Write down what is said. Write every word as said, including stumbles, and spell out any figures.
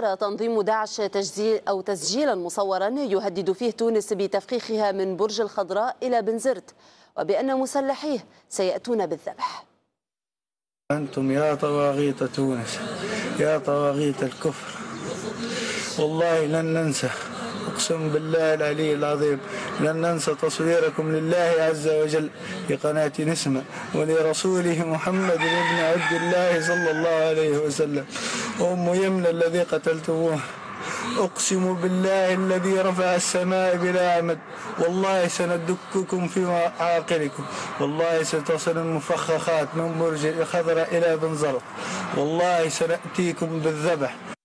تنظيم داعش تسجيل أو تسجيلا مصورا يهدد فيه تونس بتفخيخها من برج الخضراء إلى بنزرت، وبأن مسلحيه سيأتون بالذبح. أنتم يا طواغيت تونس، يا طواغيت الكفر، والله لن ننسى، أقسم بالله العلي العظيم لن ننسى تصويركم لله عز وجل لقناة نسمة ولرسوله محمد بن عبد الله صلى الله عليه وسلم. أم يمنى الذي قتلتموه، أقسم بالله الذي رفع السماء بلا عمد، والله سندككم في عاقلكم، والله ستصل المفخخات من برج الخضراء إلى بنزرت، والله سنأتيكم بالذبح.